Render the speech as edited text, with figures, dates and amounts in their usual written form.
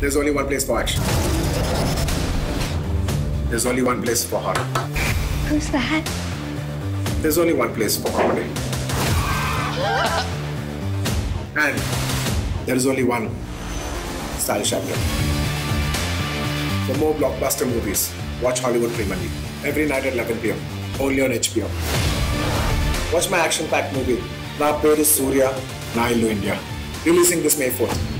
There's only one place for action. There's only one place for horror. Who's that? There's only one place for comedy. And there's only one style champion. For more blockbuster movies, watch Hollywood Premiere League every night at 11 PM, only on HBO. Watch my action-packed movie, Naa Peru Surya, Naa Illu India, releasing this May 4th.